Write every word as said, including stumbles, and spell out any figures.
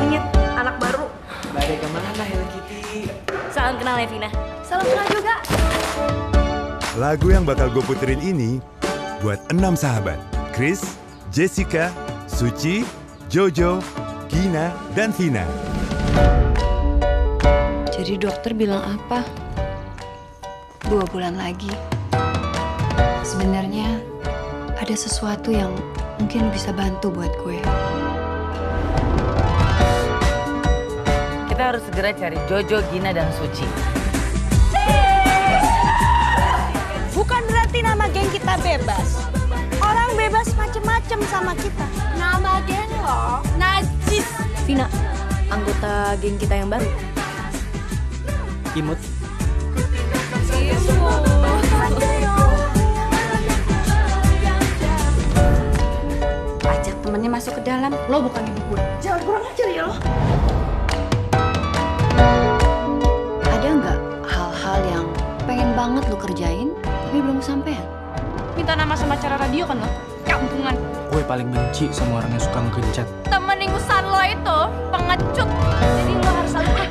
nih, Nyet? Anak baru. Badai kemana, Helkitty? Salam kenal ya, Vina. Salam kenal juga. Lagu yang bakal gue puterin ini buat enam sahabat. Chris, Jessica, Suci, Jojo, Gina, dan Vina. Jadi dokter bilang apa? Dua bulan lagi. Sebenarnya ada sesuatu yang mungkin bisa bantu buat gue. Kita harus segera cari Jojo, Gina, dan Suci. Bukan berarti nama geng kita bebas. Orang bebas macem-macem sama kita. Nama geng lo Najis. Vina, anggota geng kita yang baru. Imut. Ajak temennya masuk ke dalam. Lo bukan ibu gue. Jangan kurang ajar ya lo. Ada nggak hal-hal yang pengen banget lo kerjain? Belum sampai ya? Minta nama sama acara radio kan lo? Kampungan. Gue paling benci sama orang yang suka ngegencet. Temen ingusan lo itu pengecut. Jadi lo harus selalu